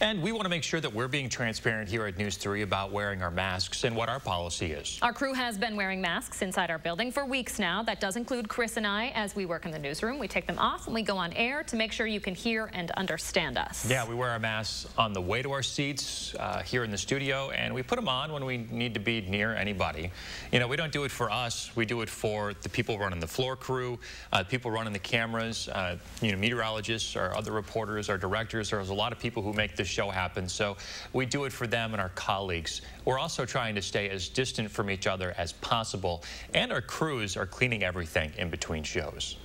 And we want to make sure that we're being transparent here at News 3 about wearing our masks and what our policy is. Our crew has been wearing masks inside our building for weeks now. That does include Chris and I. As we work in the newsroom, we take them off and we go on air to make sure you can hear and understand us. Yeah, we wear our masks on the way to our seats here in the studio, and we put them on when we need to be near anybody. You know, we don't do it for us. We do it for the people running the floor crew, people running the cameras, you know, meteorologists, our other reporters, our directors. There's a lot of people who make this show happens, so we do it for them and our colleagues. We're also trying to stay as distant from each other as possible, and our crews are cleaning everything in between shows.